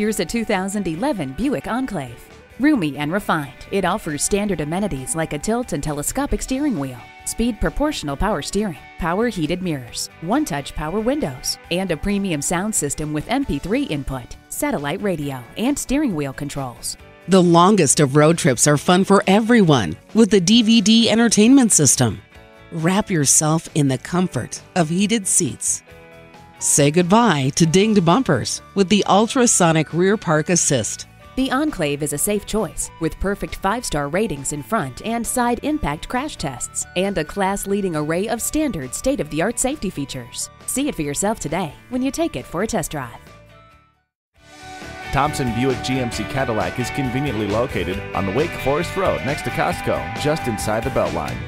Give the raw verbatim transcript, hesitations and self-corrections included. Here's a two thousand eleven Buick Enclave. Roomy and refined, it offers standard amenities like a tilt and telescopic steering wheel, speed proportional power steering, power heated mirrors, one-touch power windows, and a premium sound system with M P three input, satellite radio, and steering wheel controls. The longest of road trips are fun for everyone with the D V D entertainment system. Wrap yourself in the comfort of heated seats. Say goodbye to dinged bumpers with the Ultrasonic Rear Park Assist. The Enclave is a safe choice with perfect five-star ratings in front and side impact crash tests and a class-leading array of standard state-of-the-art safety features. See it for yourself today when you take it for a test drive. Thompson Buick G M C Cadillac is conveniently located on the Wake Forest Road next to Costco, just inside the Beltline.